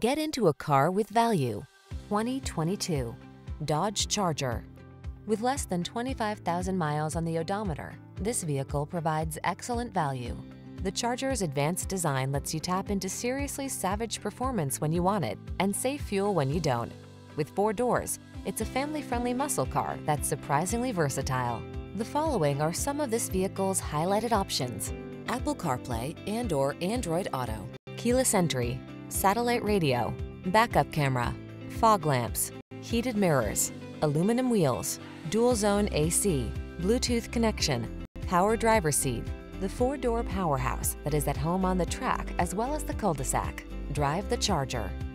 Get into a car with value. 2022 Dodge Charger. With less than 25,000 miles on the odometer, this vehicle provides excellent value. The Charger's advanced design lets you tap into seriously savage performance when you want it and save fuel when you don't. With 4 doors, it's a family-friendly muscle car that's surprisingly versatile. The following are some of this vehicle's highlighted options: Apple CarPlay and/or Android Auto, keyless entry, satellite radio, backup camera, fog lamps, heated mirrors, aluminum wheels, dual-zone AC, Bluetooth connection, power driver seat. The 4-door powerhouse that is at home on the track as well as the cul-de-sac. Drive the Charger.